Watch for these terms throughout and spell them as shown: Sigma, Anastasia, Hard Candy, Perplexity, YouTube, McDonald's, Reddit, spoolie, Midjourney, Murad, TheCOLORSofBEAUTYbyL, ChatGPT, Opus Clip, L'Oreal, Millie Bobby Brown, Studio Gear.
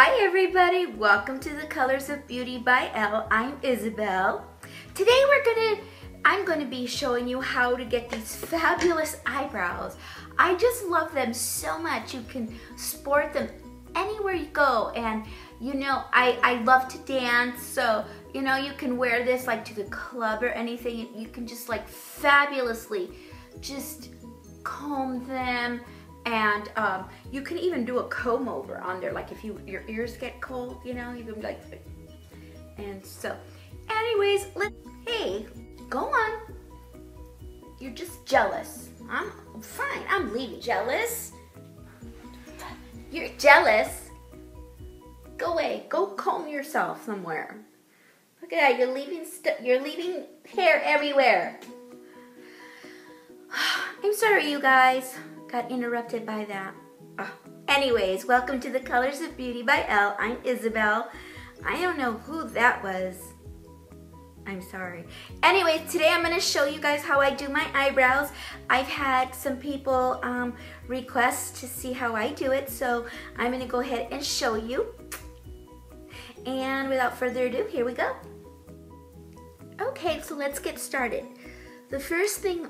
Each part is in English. Hi everybody, welcome to the Colors of Beauty by Elle. I'm Isabel. Today I'm going to be showing you how to get these fabulous eyebrows. I just love them so much. You can sport them anywhere you go, and you know I love to dance, so you know you can wear this like to the club or anything. You can just like fabulously just comb them. And you can even do a comb over on there, like if your ears get cold, you know, you can like, and so anyways, hey, go on. You're just jealous. I'm fine, I'm leaving. Jealous? You're jealous. Go away, go comb yourself somewhere. Look at that, you're leaving hair everywhere. I'm sorry you guys. Got interrupted by that. Oh. Anyways, welcome to the Colors of Beauty by Elle. I'm Isabel. I don't know who that was. I'm sorry. Anyways, today I'm gonna show you guys how I do my eyebrows. I've had some people request to see how I do it, so I'm gonna go ahead and show you. And without further ado, here we go. Okay, so let's get started. The first thing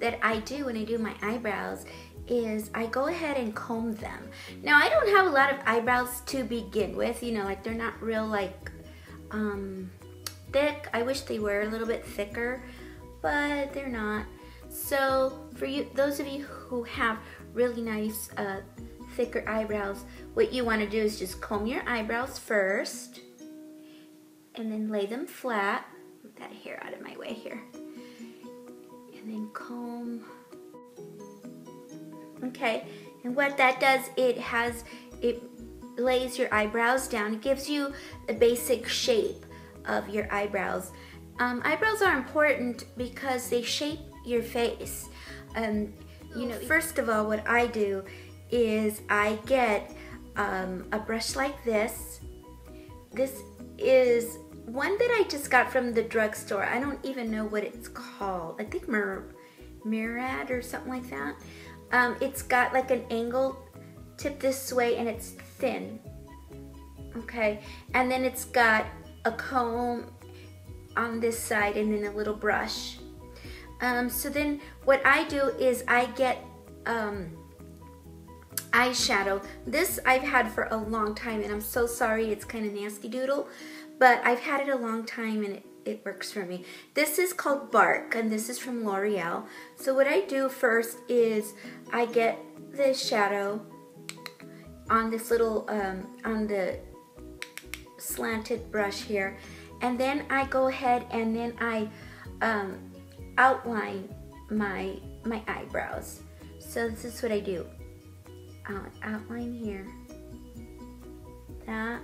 that I do when I do my eyebrows is I go ahead and comb them. Now I don't have a lot of eyebrows to begin with, you know, like they're not real like thick. I wish they were a little bit thicker, but they're not. So for you, those of you who have really nice thicker eyebrows, what you want to do is just comb your eyebrows first and then lay them flat. Get that hair out of my way here. And then comb. Okay, and what that does, it lays your eyebrows down. It gives you the basic shape of your eyebrows. Eyebrows are important because they shape your face. You know, first of all, what I do is I get a brush like this. This is one that I just got from the drugstore. I don't even know what it's called. I think Murad or something like that. It's got like an angled tip this way and it's thin. Okay, and then it's got a comb on this side and then a little brush. So then what I do is I get eyeshadow. This I've had for a long time and I'm so sorry, it's kind of nasty doodle. But I've had it a long time and it works for me. This is called Bark and this is from L'Oreal. So what I do first is I get the shadow on this little, on the slanted brush here. And then I go ahead and then I outline my eyebrows. So this is what I do. I'll outline here. That.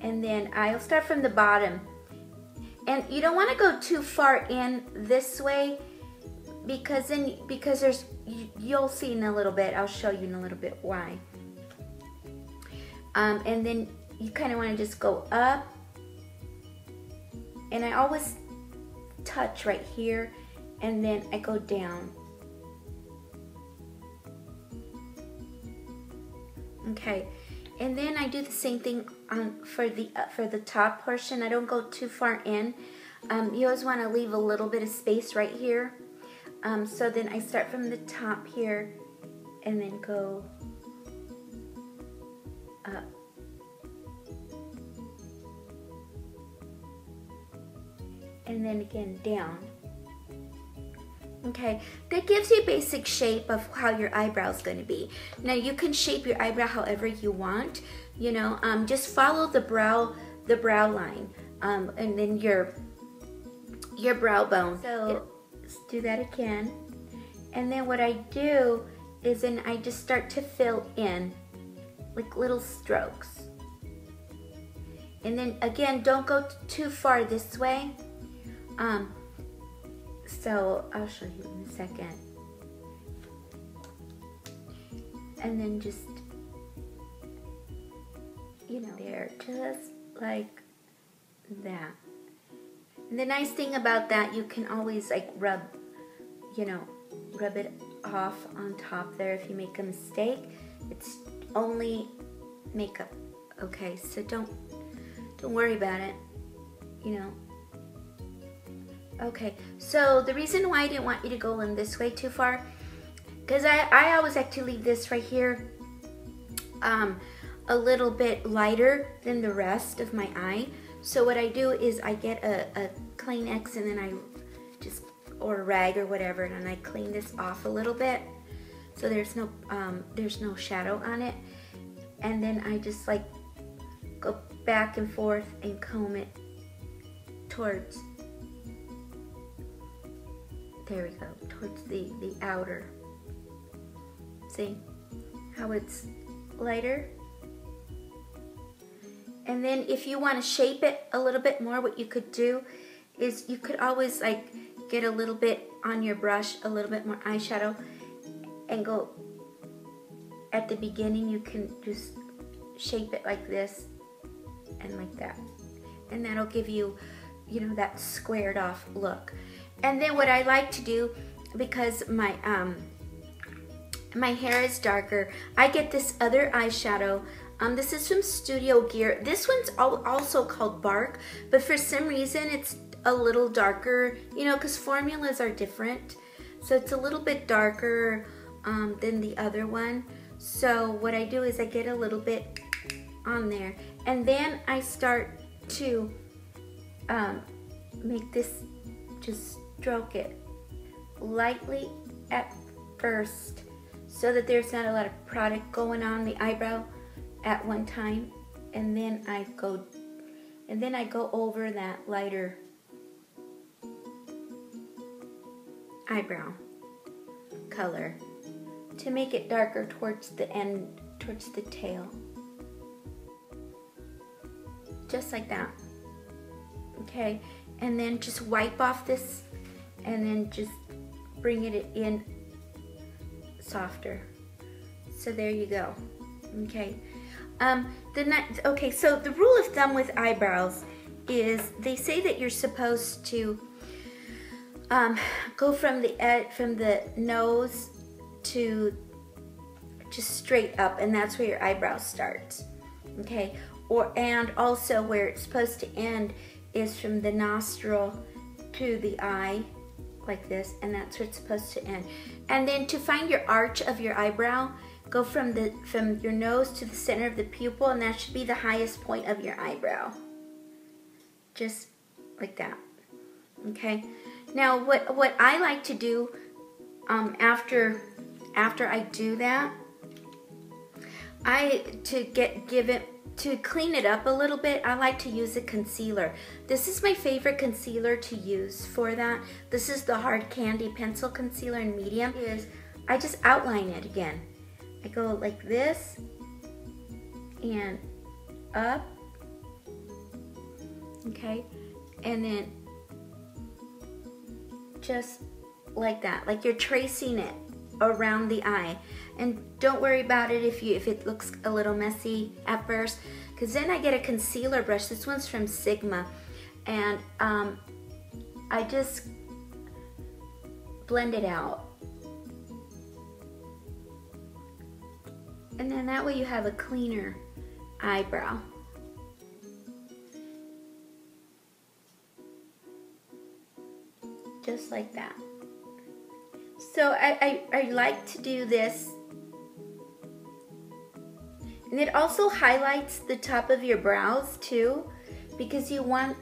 And then I'll start from the bottom. And you don't want to go too far in this way because then, you'll see in a little bit, I'll show you in a little bit why. And then you kind of want to just go up. And I always touch right here and then I go down. Okay. And then I do the same thing for the top portion. I don't go too far in. You always want to leave a little bit of space right here. So then I start from the top here and then go up. And then again down. Okay, that gives you a basic shape of how your eyebrow is going to be. Now you can shape your eyebrow however you want. You know, just follow the brow line, and then your brow bone. So let's do that again. And then what I do is then I just start to fill in, like little strokes. And then again, don't go too far this way. So I'll show you in a second. And then just, you know, there, just like that. And the nice thing about that, you can always like rub, you know, rub it off on top there if you make a mistake. It's only makeup, okay? So don't worry about it, you know. Okay, so the reason why I didn't want you to go in this way too far, because I always like to leave this right here a little bit lighter than the rest of my eye. So what I do is I get a Kleenex and then I just, or a rag or whatever, and then I clean this off a little bit so there's no shadow on it. And then I just like go back and forth and comb it towards, there we go, towards the outer. See how it's lighter? And then if you want to shape it a little bit more, what you could do is you could always like get a little bit on your brush, a little bit more eyeshadow, and go at the beginning. You can just shape it like this and like that. And that'll give you, you know, that squared off look. And then what I like to do, because my hair is darker, I get this other eyeshadow. This is from Studio Gear. This one's also called Bark, but for some reason it's a little darker, you know, because formulas are different. So it's a little bit darker than the other one. So what I do is I get a little bit on there, and then I start to make this, just stroke it lightly at first so that there's not a lot of product going on the eyebrow at one time, and then I go over that lighter eyebrow color to make it darker towards the end, towards the tail, just like that. Okay, and then just wipe off this and then just bring it in softer. So there you go. Okay, okay, so the rule of thumb with eyebrows is they say that you're supposed to go from the nose to just straight up, and that's where your eyebrow starts. Okay, and also where it's supposed to end is from the nostril to the eye, like this, and that's where it's supposed to end. And then to find your arch of your eyebrow, go from your nose to the center of the pupil, and that should be the highest point of your eyebrow, just like that. Okay, now what I like to do after I do that, to clean it up a little bit, I like to use a concealer. This is my favorite concealer to use for that. This is the Hard Candy Pencil Concealer in Medium. I just outline it again. I go like this and up, okay, and then just like that, like you're tracing it around the eye. And don't worry about it if it looks a little messy at first, because then I get a concealer brush. This one's from Sigma, and I just blend it out, and then that way you have a cleaner eyebrow. Just like that. So I like to do this, and it also highlights the top of your brows too, because you want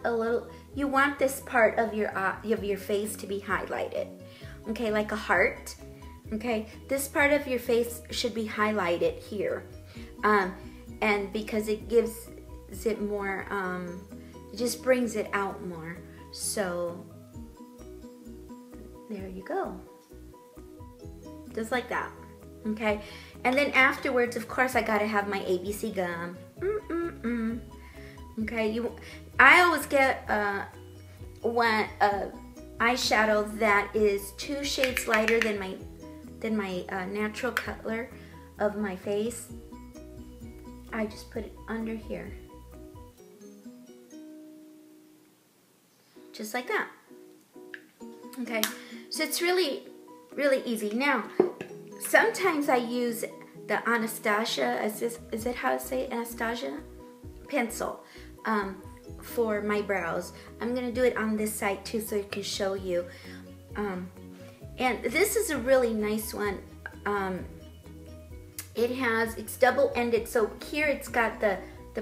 this part of your face to be highlighted, okay, like a heart. Okay, this part of your face should be highlighted here, and because it gives it more, it just brings it out more. So there you go. Just like that, okay? And then afterwards, of course, I gotta have my ABC gum. Okay, I always get one eyeshadow that is 2 shades lighter than my natural color of my face. I just put it under here, just like that. Okay, so it's really easy. Now, sometimes I use the Anastasia, is it how to say it? Anastasia pencil for my brows. I'm gonna do it on this side too so I can show you. And this is a really nice one. It's double-ended, so here it's got the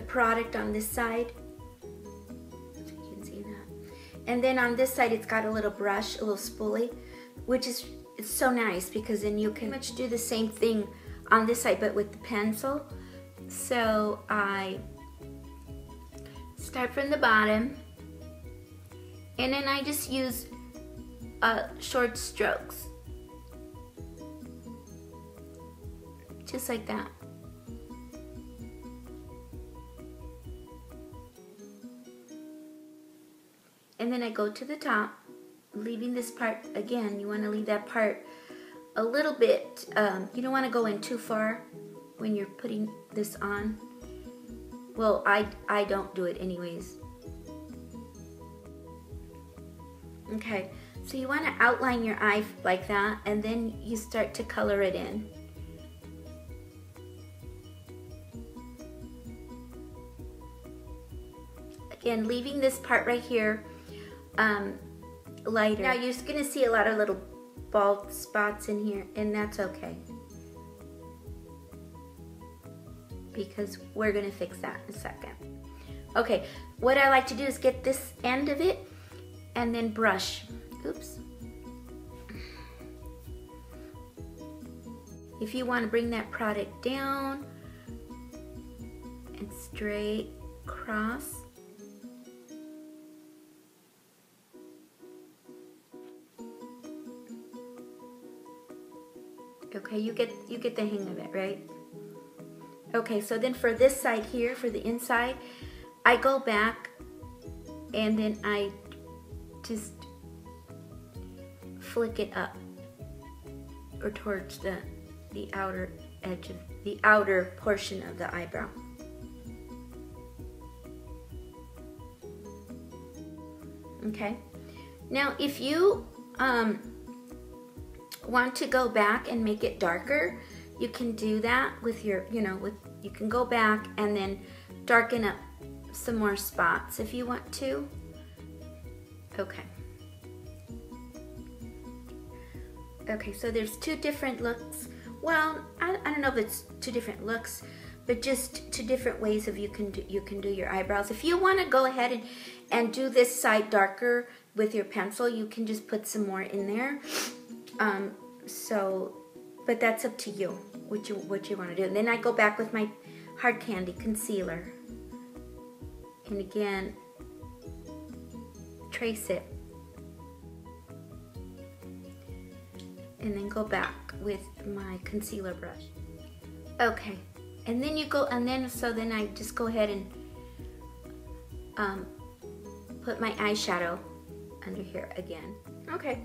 product on this side. You can see that. And then on this side it's got a little brush, a little spoolie, which is it's so nice because then you can pretty much do the same thing on this side but with the pencil. So I start from the bottom and then I just use short strokes. Just like that. And then I go to the top, leaving this part, again, you want to leave that part a little bit, you don't want to go in too far when you're putting this on. Well, I don't do it anyways. Okay, so you want to outline your eye like that and then you start to color it in. And leaving this part right here lighter. Now you're just gonna see a lot of little bald spots in here, and that's okay because we're gonna fix that in a second. Okay, what I like to do is get this end of it and then brush. Oops. If you want to bring that product down and straight across. Okay, you get the hang of it, right? Okay, so then for this side here, for the inside, I go back and then I just flick it up or towards the outer edge of the outer portion of the eyebrow. Okay, now if you want to go back and make it darker, you can do that with your, you can go back and then darken up some more spots if you want to. Okay. Okay, so there's two different looks. Well, I don't know if it's two different looks, but just two different ways of you can do your eyebrows. If you want to go ahead and do this side darker with your pencil, you can just put some more in there. But that's up to you, what you want to do. And then I go back with my Hard Candy concealer. And again, trace it. And then go back with my concealer brush. Okay. And then you go, so then I just go ahead and put my eyeshadow under here again. Okay.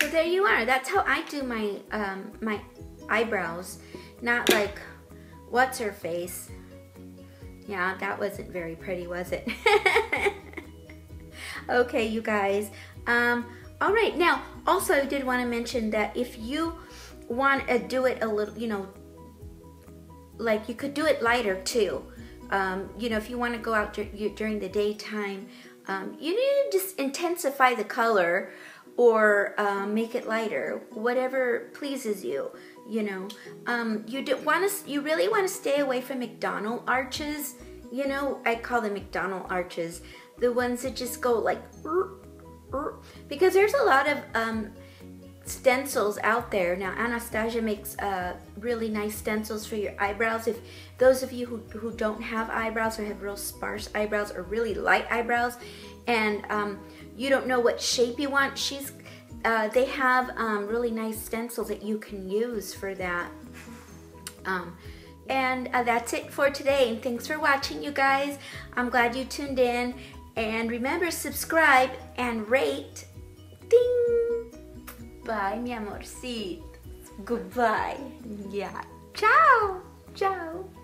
So there you are. That's how I do my my eyebrows. Not like what's her face. Yeah, that wasn't very pretty, was it? Okay, you guys. All right. Now, also I did want to mention that if you want to do it a little, like you could do it lighter too. If you want to go out during the daytime, you need to just intensify the color. Or make it lighter, whatever pleases you. You really want to stay away from McDonald's arches. I call them McDonald's arches, the ones that just go like, because there's a lot of stencils out there now. Anastasia makes really nice stencils for your eyebrows. If those of you who don't have eyebrows or have real sparse eyebrows or really light eyebrows, and you don't know what shape you want, they have really nice stencils that you can use for that. That's it for today, and thanks for watching, you guys. I'm glad you tuned in, and remember, subscribe and rate. Ding! Bye, mi amorcito. Goodbye. Yeah. Ciao. Ciao.